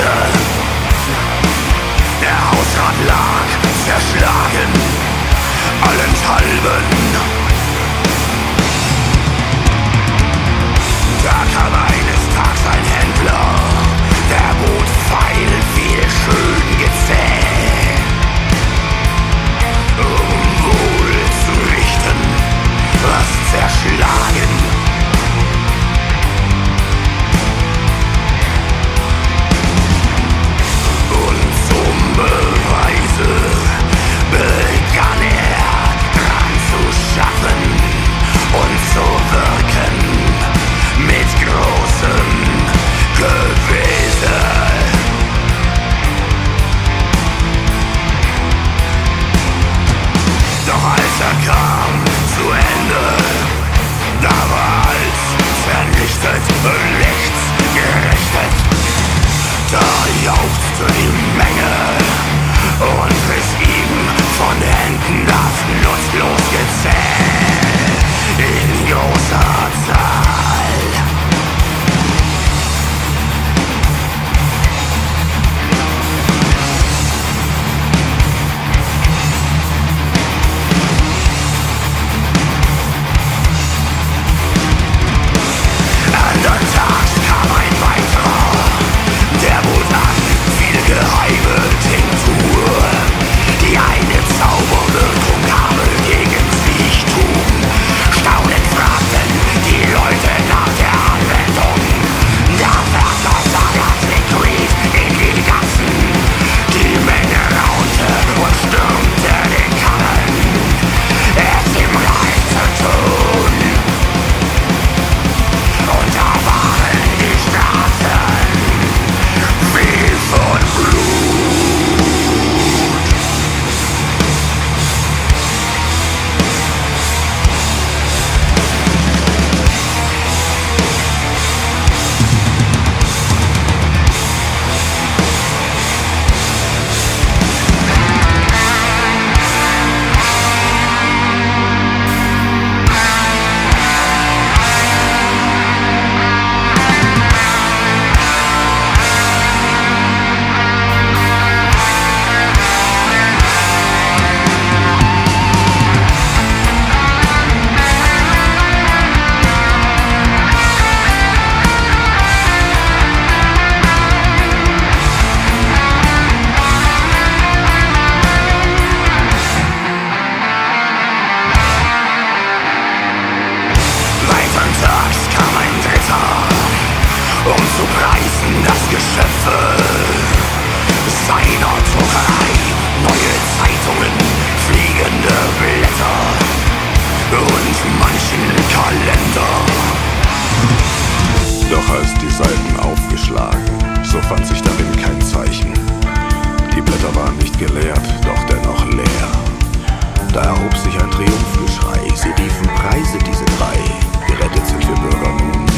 Füße. Der Hausrat lag zerschlagen, allenthalben. Da kam eines Tages ein Händler, der bot feil viel schön Gezäh, um wohl zu richten, was zerschlagen. Begann er dran zu schaffen und zu wirken mit großem Gewissen. Doch als er kam zu Ende, da war alles vernichtet und nichts gerichtet. Da jauchzte die Menge und riss ihm von Händen das nutzlos Gezäh in großer Zahl. Andern Tags kam ein weiterer, der bot an viele geheime Tinktur, die eine Zauberwirkung habe gegen sich tun. Staunend fragten die Leute nach der Anwendung. Da fährt das Salat-Liquid in die Gassen. Die Menge raunte und stürmte den Karren, es ihm leid zu tun. Und da waren die Straßen wie von Blut. Sich ein Triumphgeschrei, sie riefen: Preise diese drei, gerettet sind wir Bürger nun.